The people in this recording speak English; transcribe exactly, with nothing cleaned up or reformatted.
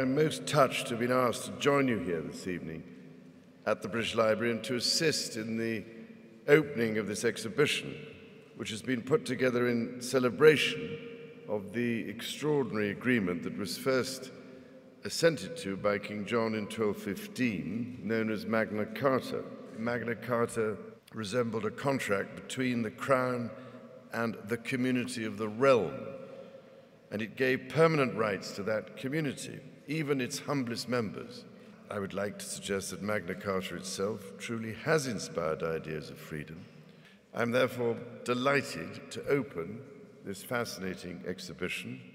I'm most touched to have been asked to join you here this evening at the British Library and to assist in the opening of this exhibition, which has been put together in celebration of the extraordinary agreement that was first assented to by King John in twelve fifteen, known as Magna Carta. Magna Carta resembled a contract between the Crown and the community of the realm, and it gave permanent rights to that community, even its humblest members. I would like to suggest that Magna Carta itself truly has inspired ideas of freedom. I'm therefore delighted to open this fascinating exhibition